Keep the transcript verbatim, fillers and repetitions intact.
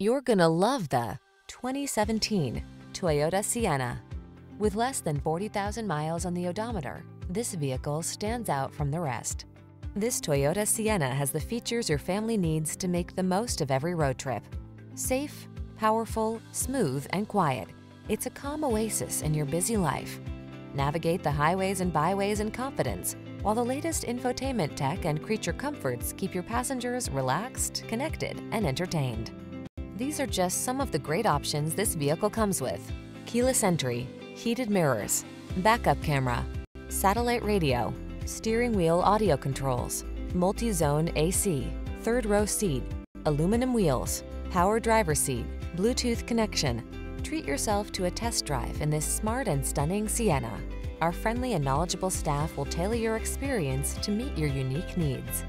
You're gonna love the twenty seventeen Toyota Sienna. With less than forty thousand miles on the odometer, this vehicle stands out from the rest. This Toyota Sienna has the features your family needs to make the most of every road trip. Safe, powerful, smooth, and quiet, it's a calm oasis in your busy life. Navigate the highways and byways in confidence, while the latest infotainment tech and creature comforts keep your passengers relaxed, connected, and entertained. These are just some of the great options this vehicle comes with: keyless entry, heated mirrors, backup camera, satellite radio, steering wheel audio controls, multi-zone A C, third row seat, aluminum wheels, power driver seat, Bluetooth connection. Treat yourself to a test drive in this smart and stunning Sienna. Our friendly and knowledgeable staff will tailor your experience to meet your unique needs.